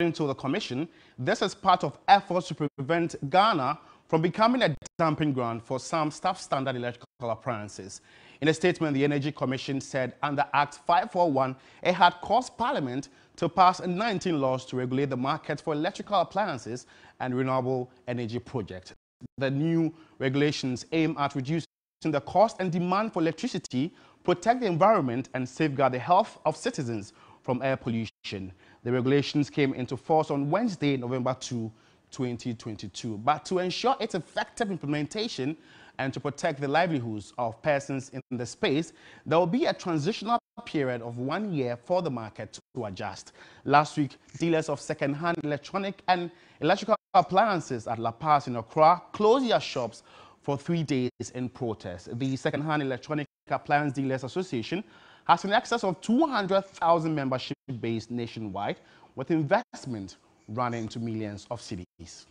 According to the Commission, this is part of efforts to prevent Ghana from becoming a dumping ground for some substandard electrical appliances. In a statement, the Energy Commission said under Act 541, it had caused Parliament to pass 19 laws to regulate the market for electrical appliances and renewable energy projects. The new regulations aim at reducing the cost and demand for electricity, protect the environment, and safeguard the health of citizens from air pollution. The regulations came into force on Wednesday, November 2, 2022. But to ensure its effective implementation and to protect the livelihoods of persons in the space, there will be a transitional period of 1 year for the market to adjust. Last week, dealers of second-hand electronic and electrical appliances at La Paz in Accra closed their shops for 3 days in protest. The Second-Hand Electronic Appliance Dealers Association has an excess of 200,000 membership base nationwide, with investment running into millions of cedis.